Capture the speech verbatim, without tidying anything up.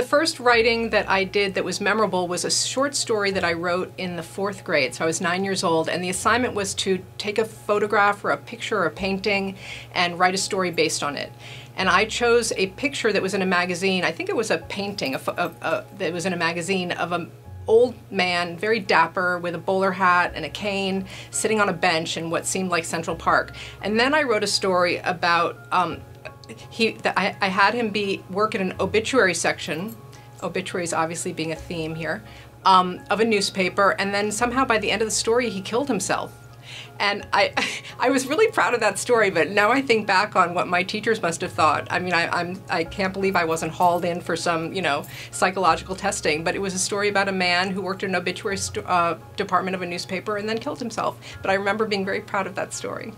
The first writing that I did that was memorable was a short story that I wrote in the fourth grade, so I was nine years old, and the assignment was to take a photograph or a picture or a painting and write a story based on it. And I chose a picture that was in a magazine. I think it was a painting a, a, a, that was in a magazine of an old man, very dapper, with a bowler hat and a cane, sitting on a bench in what seemed like Central Park. And then I wrote a story about um, He, the, I, I had him be work in an obituary section, obituaries obviously being a theme here, um, of a newspaper, and then somehow by the end of the story he killed himself. And I, I was really proud of that story, but now I think back on what my teachers must have thought. I mean, I, I'm, I can't believe I wasn't hauled in for some, you know, psychological testing, but it was a story about a man who worked in an obituary st- uh, department of a newspaper and then killed himself. But I remember being very proud of that story.